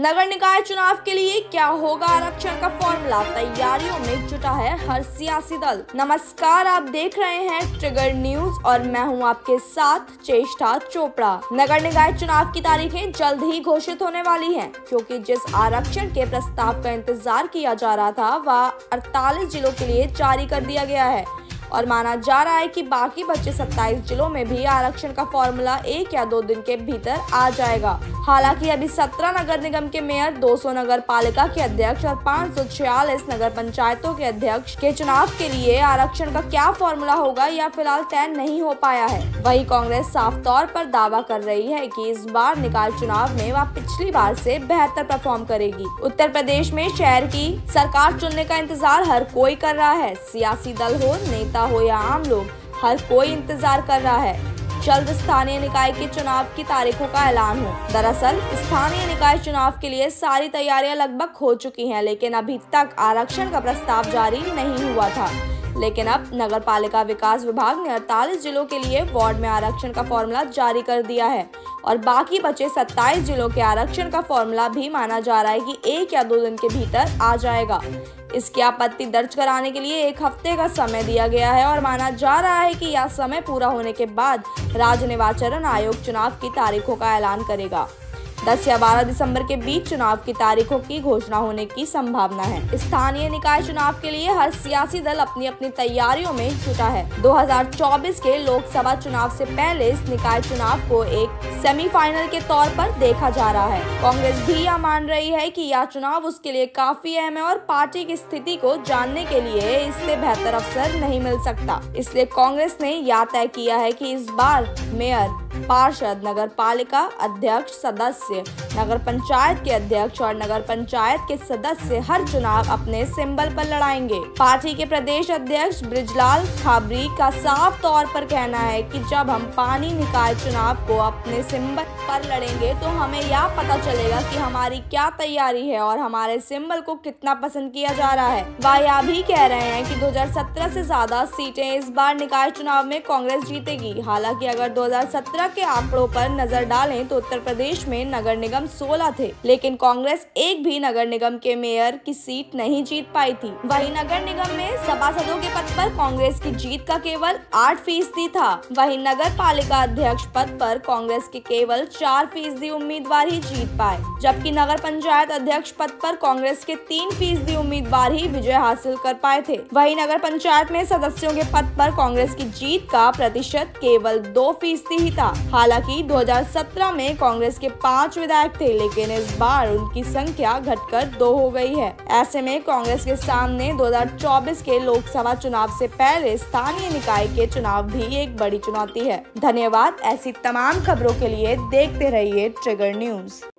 नगर निकाय चुनाव के लिए क्या होगा आरक्षण का फॉर्मूला, तैयारियों में जुटा है हर सियासी दल। नमस्कार, आप देख रहे हैं ट्रिगर न्यूज और मैं हूं आपके साथ चेष्टा चोपड़ा। नगर निकाय चुनाव की तारीखें जल्द ही घोषित होने वाली हैं, क्योंकि जिस आरक्षण के प्रस्ताव का इंतजार किया जा रहा था वह 48 जिलों के लिए जारी कर दिया गया है और माना जा रहा है कि बाकी बचे 27 जिलों में भी आरक्षण का फॉर्मूला 1 या 2 दिन के भीतर आ जाएगा। हालांकि अभी 17 नगर निगम के मेयर, 200 नगर पालिका के अध्यक्ष और 546 नगर पंचायतों के अध्यक्ष के चुनाव के लिए आरक्षण का क्या फॉर्मूला होगा यह फिलहाल तय नहीं हो पाया है। वहीं कांग्रेस साफ तौर पर दावा कर रही है कि इस बार निकाय चुनाव में वह पिछली बार से बेहतर परफॉर्म करेगी। उत्तर प्रदेश में शहर की सरकार चुनने का इंतजार हर कोई कर रहा है। सियासी दल हो, नेता हो या आम लोग, हर कोई इंतजार कर रहा है जल्द स्थानीय निकाय के चुनाव की तारीखों का ऐलान हो। दरअसल स्थानीय निकाय चुनाव के लिए सारी तैयारियां लगभग हो चुकी हैं, लेकिन अभी तक आरक्षण का प्रस्ताव जारी नहीं हुआ था। लेकिन अब नगर पालिका विकास विभाग ने 48 जिलों के लिए वार्ड में आरक्षण का फॉर्मूला जारी कर दिया है और बाकी बचे 27 जिलों के आरक्षण का फॉर्मूला भी माना जा रहा है कि 1 या 2 दिन के भीतर आ जाएगा। इसकी आपत्ति दर्ज कराने के लिए 1 हफ्ते का समय दिया गया है और माना जा रहा है कि यह समय पूरा होने के बाद राज्य निर्वाचन आयोग चुनाव की तारीखों का ऐलान करेगा। 10 या 12 दिसंबर के बीच चुनाव की तारीखों की घोषणा होने की संभावना है। स्थानीय निकाय चुनाव के लिए हर सियासी दल अपनी अपनी तैयारियों में जुटा है। 2024 के लोकसभा चुनाव से पहले इस निकाय चुनाव को एक सेमीफाइनल के तौर पर देखा जा रहा है। कांग्रेस भी यह मान रही है कि यह चुनाव उसके लिए काफी अहम है और पार्टी की स्थिति को जानने के लिए इससे बेहतर अवसर नहीं मिल सकता। इसलिए कांग्रेस ने यह तय किया है कि इस बार मेयर, पार्षद, नगर पालिका अध्यक्ष, सदस्य, नगर पंचायत के अध्यक्ष और नगर पंचायत के सदस्य हर चुनाव अपने सिंबल पर लड़ाएंगे। पार्टी के प्रदेश अध्यक्ष ब्रिजलाल खाबरी का साफ तौर पर कहना है कि जब हम पानी निकाय चुनाव को अपने सिंबल पर लड़ेंगे तो हमें यह पता चलेगा कि हमारी क्या तैयारी है और हमारे सिंबल को कितना पसंद किया जा रहा है। वह यह भी कह रहे हैं कि 2017 से ज्यादा सीटें इस बार निकाय चुनाव में कांग्रेस जीतेगी। हालांकि अगर 2017 के आंकड़ों पर नजर डालें तो उत्तर प्रदेश में नगर निगम 16 थे, लेकिन कांग्रेस एक भी नगर निगम के मेयर की सीट नहीं जीत पाई थी। वहीं नगर निगम में सभासदों के पद पर कांग्रेस की जीत का केवल 8% था। वहीं नगर पालिका अध्यक्ष पद पर कांग्रेस के केवल 4% उम्मीदवार ही जीत पाए, जबकि नगर पंचायत अध्यक्ष पद पर कांग्रेस के 3% उम्मीदवार ही विजय हासिल कर पाए थे। वहीं नगर पंचायत में सदस्यों के पद पर कांग्रेस की जीत का प्रतिशत केवल 2% ही था। हालांकि 2017 में कांग्रेस के 5 विधायक थे, लेकिन इस बार उनकी संख्या घटकर 2 हो गई है। ऐसे में कांग्रेस के सामने 2024 के लोकसभा चुनाव से पहले स्थानीय निकाय के चुनाव भी एक बड़ी चुनौती है। धन्यवाद। ऐसी तमाम खबरों के लिए देखते रहिए ट्रिगर न्यूज।